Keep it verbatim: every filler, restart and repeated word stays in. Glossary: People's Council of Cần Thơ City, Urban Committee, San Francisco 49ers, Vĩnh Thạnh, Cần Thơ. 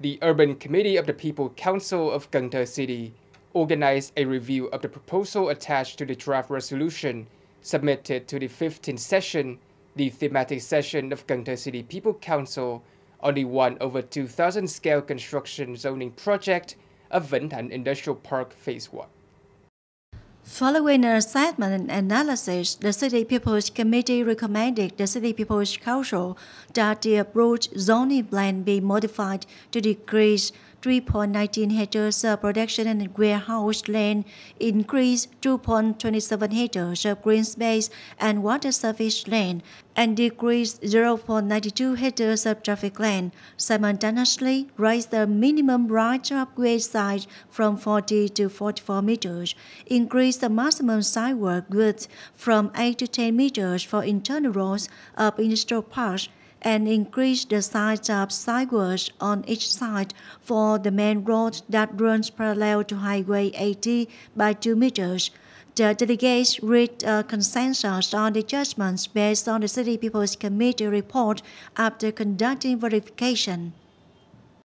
the Urban Committee of the People Council of Cần Thơ City organized a review of the proposal attached to the draft resolution submitted to the fifteenth session, the thematic session of Cần Thơ City People Council, on the one over two thousand scale construction zoning project of Vĩnh Thạnh Industrial Park Phase one. Following an assessment and analysis, the City People's Committee recommended the City People's Council that the approved zoning plan be modified to decrease three point one nine hectares of production and warehouse land, increase two point two seven hectares of green space and water surface land, and decrease zero point nine two hectares of traffic land. Simultaneously, raise the minimum right of way size from forty to forty-four meters, increase the maximum sidewalk width from eight to ten meters for internal roads of industrial parks, and increase the size of sidewalks on each side for the main road that runs parallel to Highway eighty by two meters. The delegates reached a consensus on the judgments based on the City People's Committee report after conducting verification.